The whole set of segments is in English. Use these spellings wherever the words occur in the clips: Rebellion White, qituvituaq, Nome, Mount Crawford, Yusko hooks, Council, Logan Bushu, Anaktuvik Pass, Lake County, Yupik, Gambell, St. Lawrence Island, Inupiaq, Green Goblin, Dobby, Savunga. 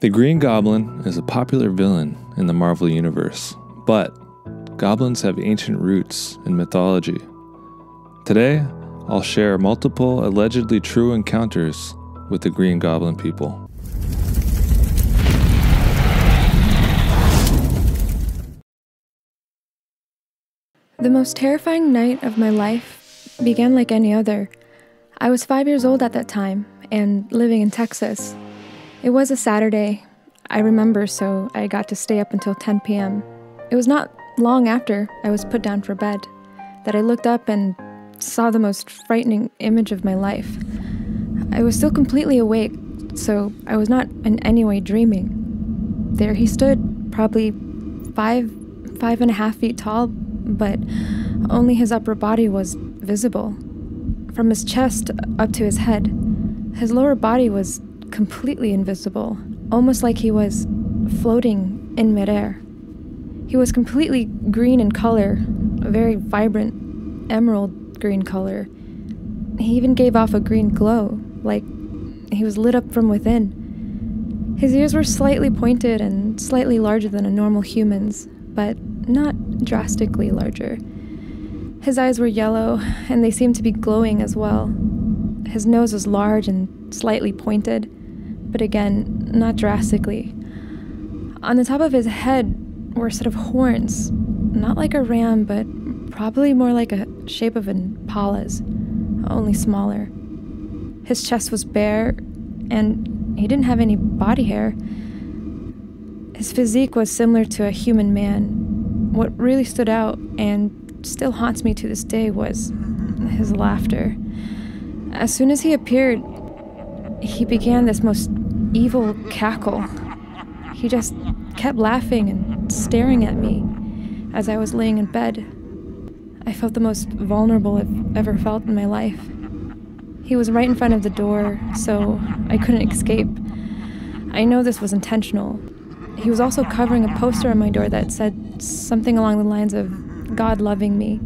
The Green Goblin is a popular villain in the Marvel Universe, but goblins have ancient roots in mythology. Today, I'll share multiple allegedly true encounters with the Green Goblin people. The most terrifying night of my life began like any other. I was 5 years old at that time and living in Texas. It was a Saturday, I remember, so I got to stay up until 10 p.m. It was not long after I was put down for bed that I looked up and saw the most frightening image of my life. I was still completely awake, so I was not in any way dreaming. There he stood, probably five and a half feet tall, but only his upper body was visible. From his chest up to his head, his lower body was completely invisible, almost like he was floating in midair. He was completely green in color, a very vibrant emerald green color. He even gave off a green glow, like he was lit up from within. His ears were slightly pointed and slightly larger than a normal human's, but not drastically larger. His eyes were yellow, and they seemed to be glowing as well. His nose was large and slightly pointed, but again, not drastically. On the top of his head were a set of horns, not like a ram, but probably more like a shape of an impala's, only smaller. His chest was bare, and he didn't have any body hair. His physique was similar to a human man. What really stood out, and still haunts me to this day, was his laughter. As soon as he appeared, he began this most evil cackle. He just kept laughing and staring at me as I was laying in bed. I felt the most vulnerable I've ever felt in my life. He was right in front of the door, so I couldn't escape. I know this was intentional. He was also covering a poster on my door that said something along the lines of God loving me.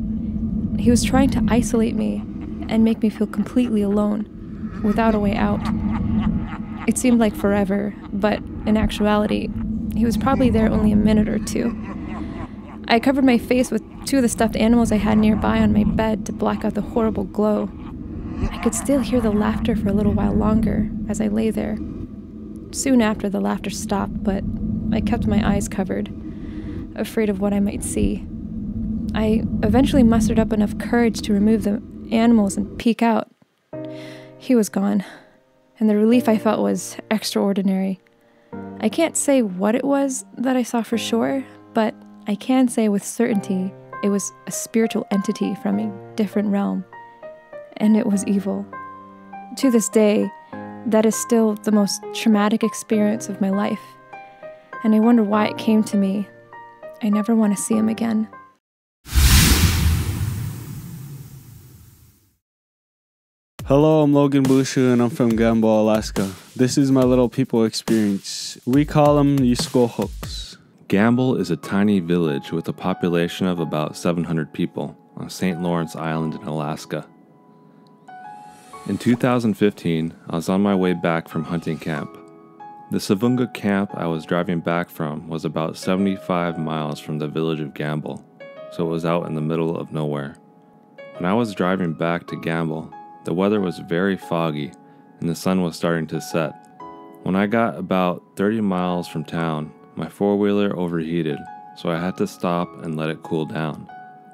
He was trying to isolate me and make me feel completely alone, without a way out. It seemed like forever, but in actuality, he was probably there only a minute or two. I covered my face with two of the stuffed animals I had nearby on my bed to block out the horrible glow. I could still hear the laughter for a little while longer as I lay there. Soon after, the laughter stopped, but I kept my eyes covered, afraid of what I might see. I eventually mustered up enough courage to remove the animals and peek out. He was gone, and the relief I felt was extraordinary. I can't say what it was that I saw for sure, but I can say with certainty it was a spiritual entity from a different realm, and it was evil. To this day, that is still the most traumatic experience of my life, and I wonder why it came to me. I never want to see him again. Hello, I'm Logan Bushu, and I'm from Gambell, Alaska. This is my little people experience. We call them Yusko hooks. Gambell is a tiny village with a population of about 700 people on St. Lawrence Island in Alaska. In 2015, I was on my way back from hunting camp. The Savunga camp I was driving back from was about 75 miles from the village of Gambell, so it was out in the middle of nowhere. When I was driving back to Gambell, the weather was very foggy, and the sun was starting to set. When I got about 30 miles from town, my four-wheeler overheated, so I had to stop and let it cool down.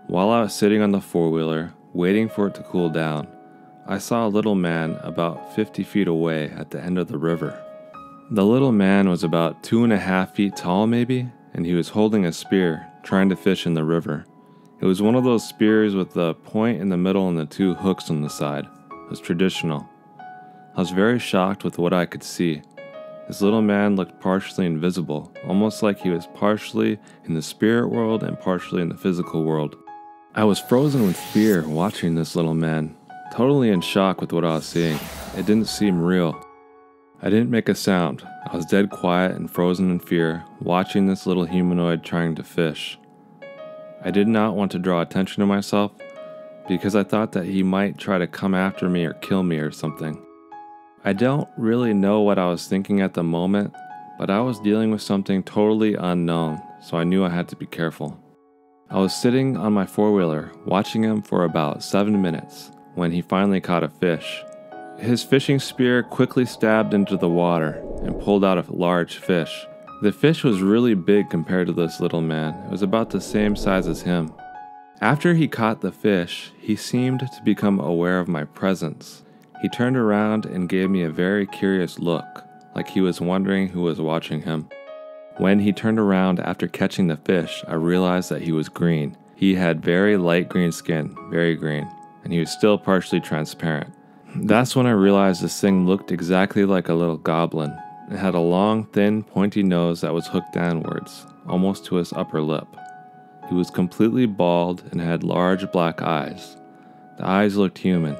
While I was sitting on the four-wheeler, waiting for it to cool down, I saw a little man about 50 feet away at the end of the river. The little man was about 2.5 feet tall maybe, and he was holding a spear, trying to fish in the river. It was one of those spears with the point in the middle and the two hooks on the side. It was traditional. I was very shocked with what I could see. This little man looked partially invisible, almost like he was partially in the spirit world and partially in the physical world. I was frozen with fear watching this little man, totally in shock with what I was seeing. It didn't seem real. I didn't make a sound. I was dead quiet and frozen in fear, watching this little humanoid trying to fish. I did not want to draw attention to myself because I thought that he might try to come after me or kill me or something. I don't really know what I was thinking at the moment, But I was dealing with something totally unknown, so I knew I had to be careful. I was sitting on my four-wheeler watching him for about 7 minutes when he finally caught a fish. His fishing spear quickly stabbed into the water and pulled out a large fish. The fish was really big compared to this little man. It was about the same size as him. After he caught the fish, he seemed to become aware of my presence. He turned around and gave me a very curious look, like he was wondering who was watching him. When he turned around after catching the fish, I realized that he was green. He had very light green skin, very green, and he was still partially transparent. That's when I realized this thing looked exactly like a little goblin. It had a long, thin, pointy nose that was hooked downwards, almost to his upper lip. He was completely bald and had large black eyes. The eyes looked human,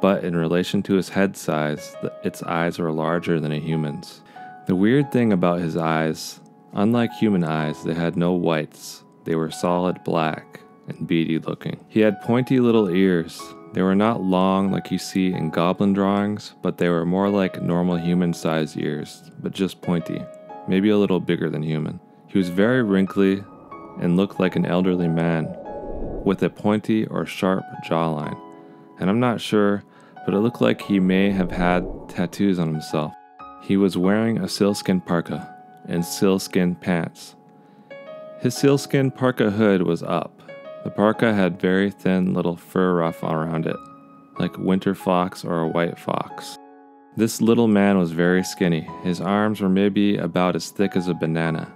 but in relation to his head size, its eyes were larger than a human's. The weird thing about his eyes, unlike human eyes, they had no whites. They were solid black and beady looking. He had pointy little ears. They were not long like you see in goblin drawings, but they were more like normal human-sized ears, but just pointy, maybe a little bigger than human. He was very wrinkly and looked like an elderly man with a pointy or sharp jawline. And I'm not sure, but it looked like he may have had tattoos on himself. He was wearing a sealskin parka and sealskin pants. His sealskin parka hood was up. The parka had very thin little fur ruff around it, like winter fox or a white fox. This little man was very skinny. His arms were maybe about as thick as a banana.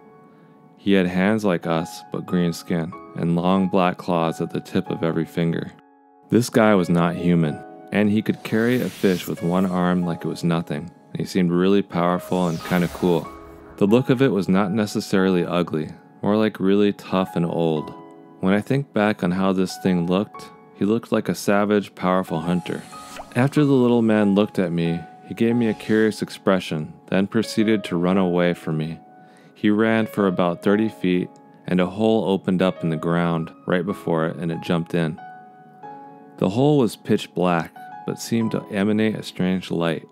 He had hands like us, but green skin, and long black claws at the tip of every finger. This guy was not human, and he could carry a fish with one arm like it was nothing. And he seemed really powerful and kind of cool. The look of it was not necessarily ugly, more like really tough and old. When I think back on how this thing looked, he looked like a savage, powerful hunter. After the little man looked at me, he gave me a curious expression, then proceeded to run away from me. He ran for about 30 feet, and a hole opened up in the ground right before it, and it jumped in. The hole was pitch black, but seemed to emanate a strange light.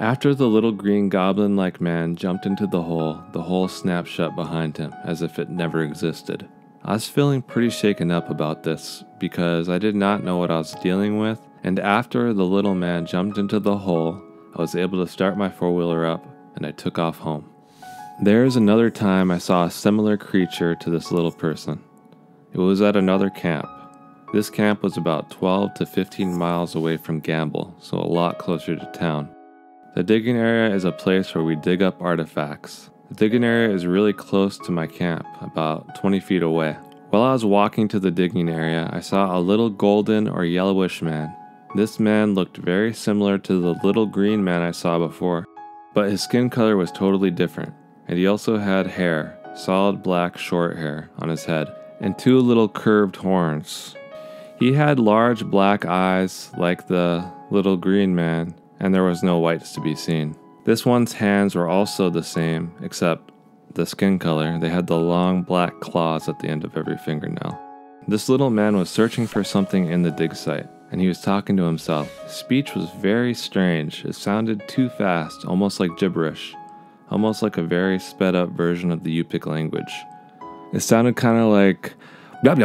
After the little green goblin-like man jumped into the hole snapped shut behind him, as if it never existed. I was feeling pretty shaken up about this, because I did not know what I was dealing with, and after the little man jumped into the hole, I was able to start my four-wheeler up, and I took off home. There is another time I saw a similar creature to this little person. It was at another camp. This camp was about 12 to 15 miles away from Gambell, so a lot closer to town. The digging area is a place where we dig up artifacts. The digging area is really close to my camp, about 20 feet away. While I was walking to the digging area, I saw a little golden or yellowish man. This man looked very similar to the little green man I saw before, but his skin color was totally different, and he also had hair, solid black short hair on his head, and two little curved horns. He had large black eyes like the little green man, and there was no whites to be seen. This one's hands were also the same, except the skin color. They had the long black claws at the end of every fingernail. This little man was searching for something in the dig site, and he was talking to himself. His speech was very strange. It sounded too fast, almost like gibberish, almost like a very sped up version of the Yupik language. It sounded kind of like, but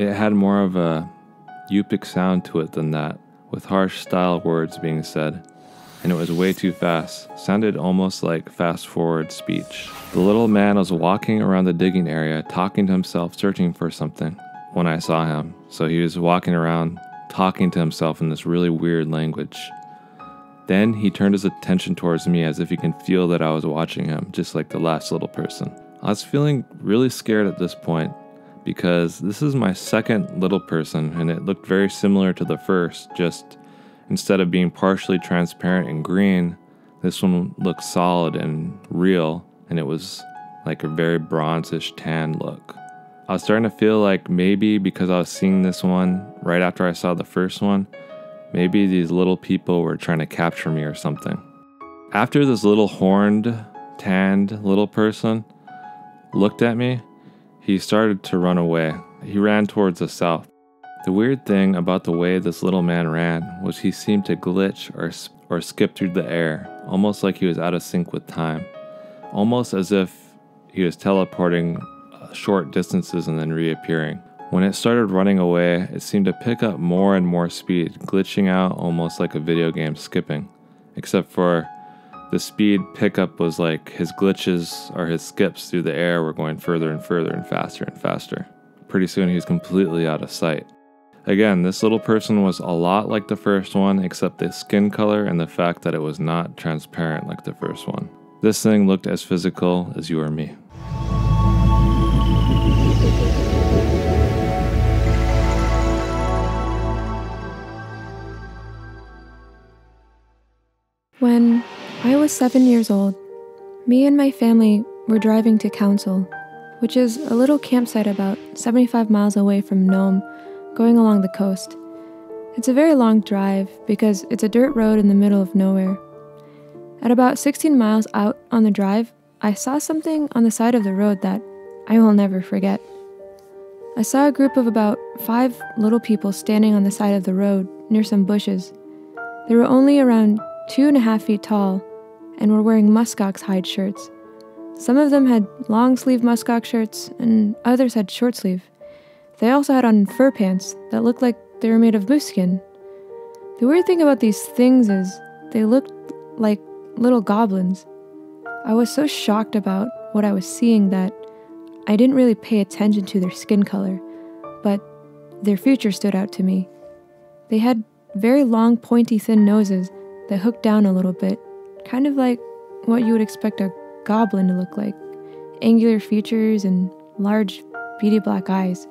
it had more of a Yupik sound to it than that, with harsh style words being said, and it was way too fast. It sounded almost like fast-forward speech. The little man was walking around the digging area, talking to himself, searching for something, when I saw him. So he was walking around, talking to himself in this really weird language. Then he turned his attention towards me as if he could feel that I was watching him, just like the last little person. I was feeling really scared at this point, because this is my second little person, and it looked very similar to the first, just instead of being partially transparent and green, this one looked solid and real, and it was like a very bronzish tan look. I was starting to feel like maybe because I was seeing this one right after I saw the first one, maybe these little people were trying to capture me or something. After this little horned, tanned little person looked at me, he started to run away. He ran towards the south. The weird thing about the way this little man ran was he seemed to glitch or or skipped through the air, almost like he was out of sync with time, almost as if he was teleporting short distances and then reappearing. When it started running away, it seemed to pick up more and more speed, glitching out almost like a video game skipping, except for the speed pickup was like his glitches or his skips through the air were going further and further and faster and faster. Pretty soon he was completely out of sight. Again, this little person was a lot like the first one, except the skin color and the fact that it was not transparent like the first one. This thing looked as physical as you or me. When I was 7 years old, me and my family were driving to Council, which is a little campsite about 75 miles away from Nome, going along the coast. It's a very long drive because it's a dirt road in the middle of nowhere. At about 16 miles out on the drive, I saw something on the side of the road that I will never forget. I saw a group of about 5 little people standing on the side of the road near some bushes. They were only around 2.5 feet tall and were wearing muskox hide shirts. Some of them had long-sleeve muskox shirts and others had short-sleeve. They also had on fur pants that looked like they were made of moose skin. The weird thing about these things is they looked like little goblins. I was so shocked about what I was seeing that I didn't really pay attention to their skin color, but their features stood out to me. They had very long, pointy, thin noses that hooked down a little bit, kind of like what you would expect a goblin to look like. Angular features and large, beady black eyes.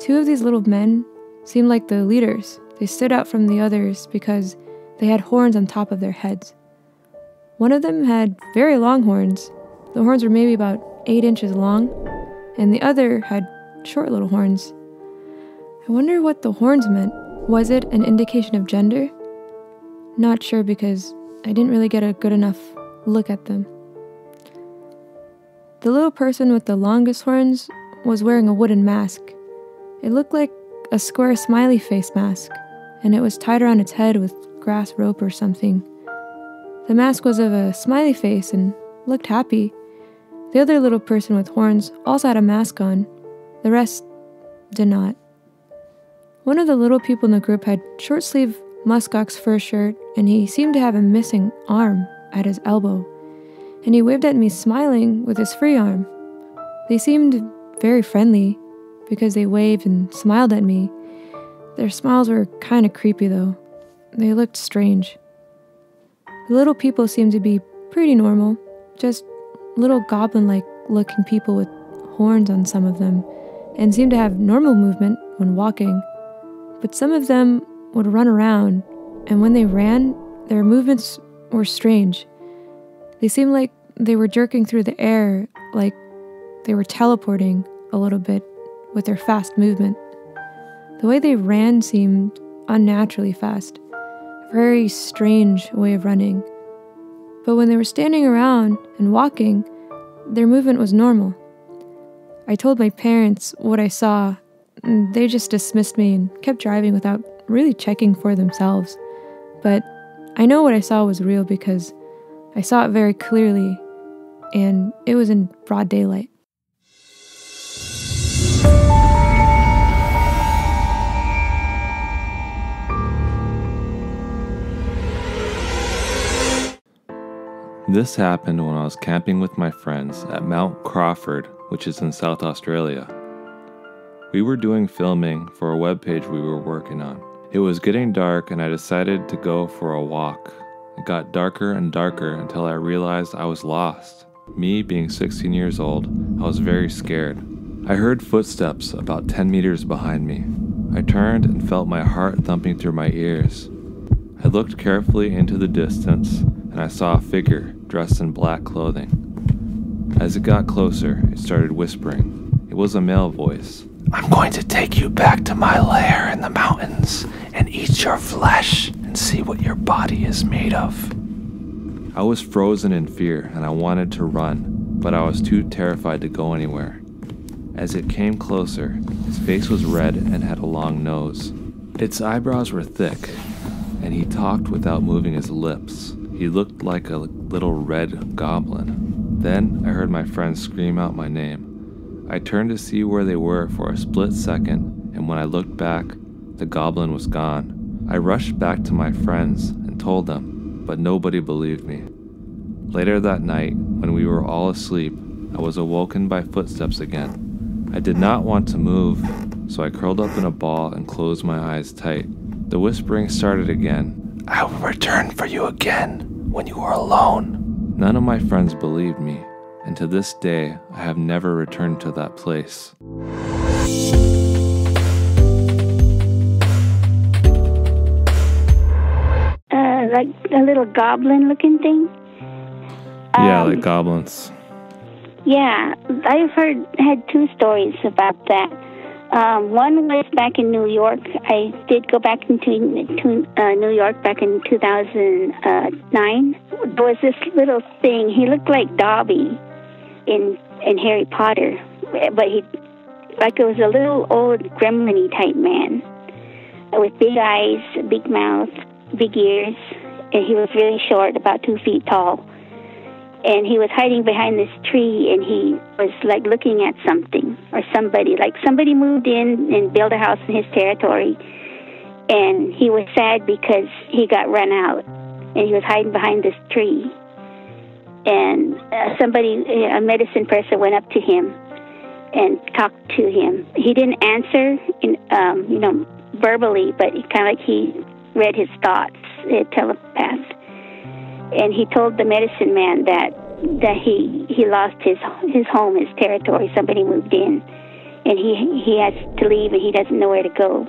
2 of these little men seemed like the leaders. They stood out from the others because they had horns on top of their heads. One of them had very long horns. The horns were maybe about 8 inches long, and the other had short little horns. I wonder what the horns meant. Was it an indication of gender? Not sure because I didn't really get a good enough look at them. The little person with the longest horns was wearing a wooden mask. It looked like a square smiley face mask, and it was tied around its head with grass rope or something. The mask was of a smiley face and looked happy. The other little person with horns also had a mask on. The rest did not. One of the little people in the group had short-sleeved muskox fur shirt, and he seemed to have a missing arm at his elbow, and he waved at me smiling with his free arm. They seemed very friendly because they waved and smiled at me. Their smiles were kind of creepy though. They looked strange. The little people seemed to be pretty normal, just little goblin-like looking people with horns on some of them, and seemed to have normal movement when walking. But some of them would run around, and when they ran, their movements were strange. They seemed like they were jerking through the air, like they were teleporting a little bit with their fast movement. The way they ran seemed unnaturally fast. A very strange way of running. But when they were standing around and walking, their movement was normal. I told my parents what I saw, and they just dismissed me and kept driving without really checking for themselves. But I know what I saw was real because I saw it very clearly, and it was in broad daylight. This happened when I was camping with my friends at Mount Crawford, which is in South Australia. We were doing filming for a webpage we were working on. It was getting dark and I decided to go for a walk. It got darker and darker until I realized I was lost. Me being 16 years old, I was very scared. I heard footsteps about 10 meters behind me. I turned and felt my heart thumping through my ears. I looked carefully into the distance and I saw a figure dressed in black clothing. As it got closer, it started whispering. It was a male voice. I'm going to take you back to my lair in the mountains and eat your flesh and see what your body is made of. I was frozen in fear and I wanted to run, but I was too terrified to go anywhere. As it came closer, his face was red and had a long nose. Its eyebrows were thick. and he talked without moving his lips. He looked like a little red goblin. Then I heard my friends scream out my name. I turned to see where they were for a split second, and when I looked back, the goblin was gone. I rushed back to my friends and told them, but nobody believed me. Later that night, when we were all asleep, I was awoken by footsteps again. I did not want to move, so I curled up in a ball and closed my eyes tight. The whispering started again. I will return for you again when you are alone. None of my friends believed me, and to this day, I have never returned to that place. Like a little goblin-looking thing? Yeah, like goblins. Yeah, I've had two stories about that. One was back in New York. I did go back to New York back in 2009. There was this little thing. He looked like Dobby in Harry Potter, but it was a little old gremlin-y type man with big eyes, big mouth, big ears, and he was really short, about 2 feet tall. And he was hiding behind this tree, and he was like looking at something or somebody. Like somebody moved in and built a house in his territory, and he was sad because he got run out, and he was hiding behind this tree. And a medicine person went up to him and talked to him. He didn't answer, verbally, but kind of like he read his thoughts, telepath. And he told the medicine man that he lost his home, his territory. Somebody moved in, and he has to leave, and he doesn't know where to go.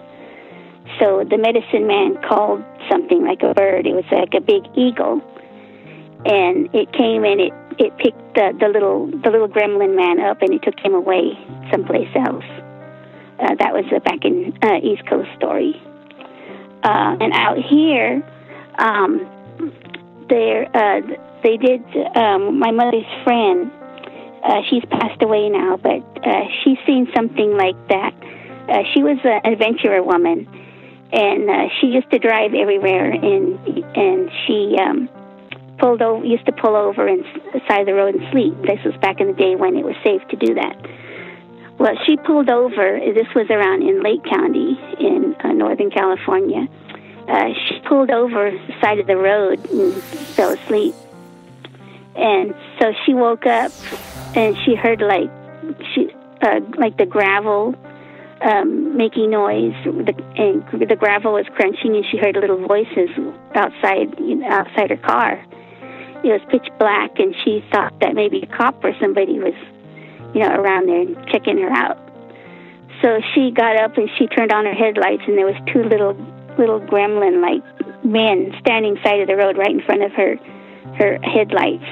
So the medicine man called something like a bird. It was like a big eagle, and it came and it picked the little gremlin man up, and it took him away someplace else. That was back in East Coast story. And out here. My mother's friend, she's passed away now, but she's seen something like that. She was an adventurer woman, and she used to drive everywhere, and she used to pull over on the side of the road and sleep. This was back in the day when it was safe to do that. Well, she pulled over. This was around in Lake County in Northern California. She pulled over the side of the road and fell asleep. And so she woke up, and she heard like the gravel making noise, and the gravel was crunching, and she heard little voices outside her car. It was pitch black, and she thought that maybe a cop or somebody was, around there checking her out. So she got up and she turned on her headlights, and there was two little gremlin-like men standing side of the road right in front of her headlights.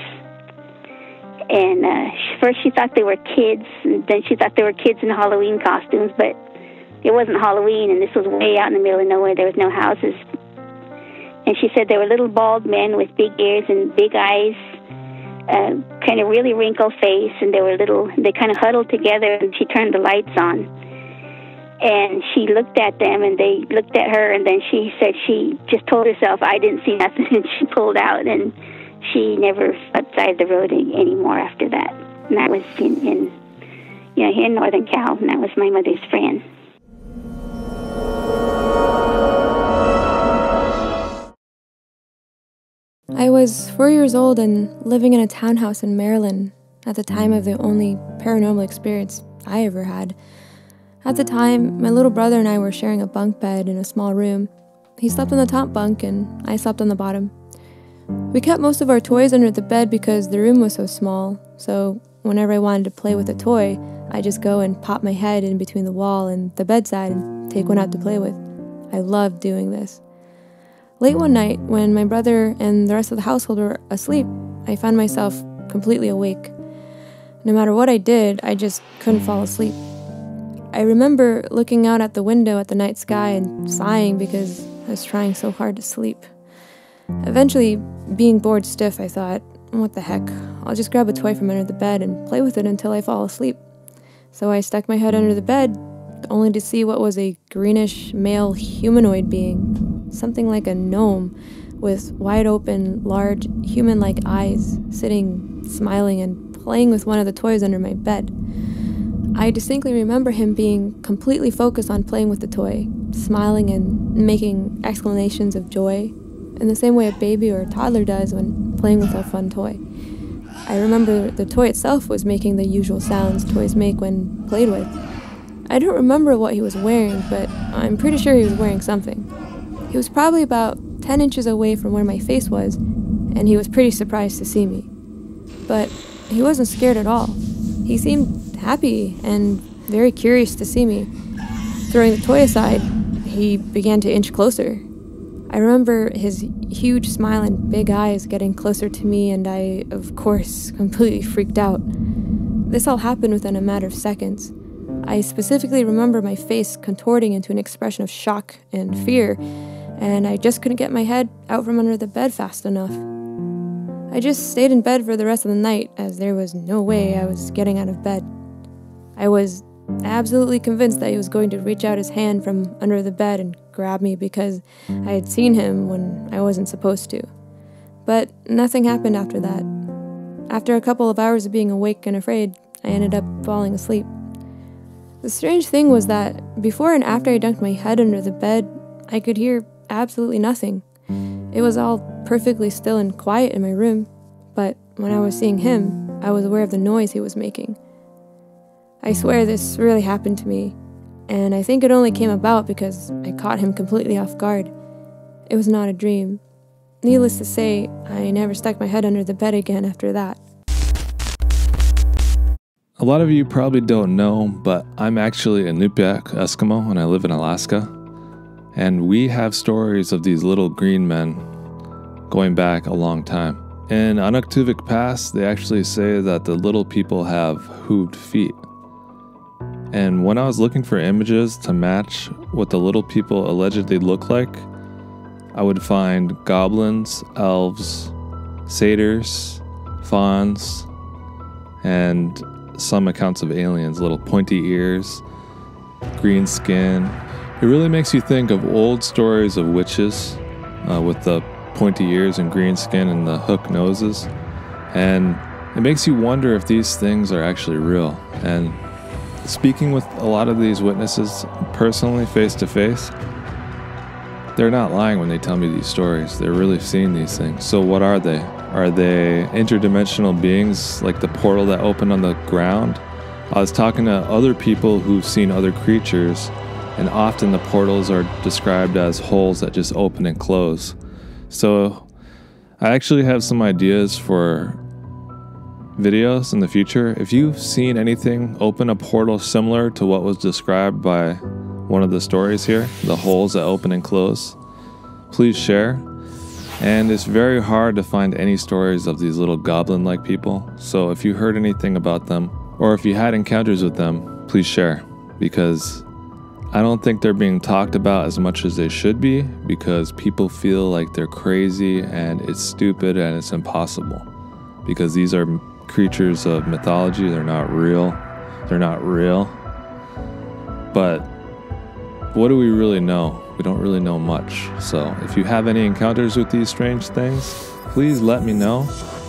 And first she thought they were kids, and then she thought they were kids in Halloween costumes, but it wasn't Halloween, and this was way out in the middle of nowhere. There was no houses. And she said they were little bald men with big ears and big eyes, kind of really wrinkled face, and they kind of huddled together, and she turned the lights on. And she looked at them, and they looked at her, and then she said she just told herself, I didn't see nothing, and she pulled out, and she never slept side the road anymore after that. And that was here in Northern Cal, and that was my mother's friend. I was 4 years old and living in a townhouse in Maryland at the time of the only paranormal experience I ever had. At the time, my little brother and I were sharing a bunk bed in a small room. He slept on the top bunk and I slept on the bottom. We kept most of our toys under the bed because the room was so small, so whenever I wanted to play with a toy, I'd just go and pop my head in between the wall and the bedside and take one out to play with. I loved doing this. Late one night, when my brother and the rest of the household were asleep, I found myself completely awake. No matter what I did, I just couldn't fall asleep. I remember looking out at the window at the night sky and sighing because I was trying so hard to sleep. Eventually, being bored stiff, I thought, what the heck, I'll just grab a toy from under the bed and play with it until I fall asleep. So I stuck my head under the bed, only to see what was a greenish male humanoid being. something like a gnome with wide open, large, human-like eyes, sitting, smiling, and playing with one of the toys under my bed. I distinctly remember him being completely focused on playing with the toy, smiling and making exclamations of joy, in the same way a baby or a toddler does when playing with a fun toy. I remember the toy itself was making the usual sounds toys make when played with. I don't remember what he was wearing, but I'm pretty sure he was wearing something. He was probably about 10 inches away from where my face was, and he was pretty surprised to see me. But he wasn't scared at all. He seemed happy and very curious to see me. Throwing the toy aside, he began to inch closer. I remember his huge smile and big eyes getting closer to me, and I, of course, completely freaked out. This all happened within a matter of seconds. I specifically remember my face contorting into an expression of shock and fear, and I just couldn't get my head out from under the bed fast enough. I just stayed in bed for the rest of the night, as there was no way I was getting out of bed. I was absolutely convinced that he was going to reach out his hand from under the bed and grab me because I had seen him when I wasn't supposed to. But nothing happened after that. After a couple of hours of being awake and afraid, I ended up falling asleep. The strange thing was that before and after I dunked my head under the bed, I could hear absolutely nothing. It was all perfectly still and quiet in my room, but when I was seeing him, I was aware of the noise he was making. I swear this really happened to me, and I think it only came about because I caught him completely off guard. It was not a dream. Needless to say, I never stuck my head under the bed again after that. A lot of you probably don't know, but I'm actually an Inupiaq Eskimo and I live in Alaska. And we have stories of these little green men going back a long time. In Anaktuvik Pass, they actually say that the little people have hooved feet. And when I was looking for images to match what the little people allegedly look like, I would find goblins, elves, satyrs, fauns, and some accounts of aliens, little pointy ears, green skin. It really makes you think of old stories of witches with the pointy ears and green skin and the hook noses. And it makes you wonder if these things are actually real. And speaking with a lot of these witnesses personally, face to face, they're not lying when they tell me these stories. They're really seeing these things. So what are they? Are they interdimensional beings like the portal that opened on the ground? I was talking to other people who've seen other creatures, and often the portals are described as holes that just open and close. So I actually have some ideas for videos in the future. If you've seen anything open a portal similar to what was described by one of the stories here, the holes that open and close, please share. And it's very hard to find any stories of these little goblin-like people. So if you heard anything about them, or if you had encounters with them, please share. Because I don't think they're being talked about as much as they should be, because people feel like they're crazy and it's stupid and it's impossible. Because these are creatures of mythology, they're not real. They're not real. But what do we really know? We don't really know much. So if you have any encounters with these strange things, please let me know.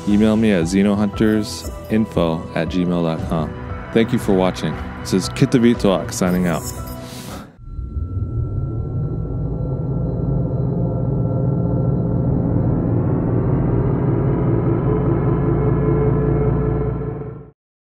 Email me at xenohuntersinfo@gmail.com. Thank you for watching. This is qituvituaq signing out.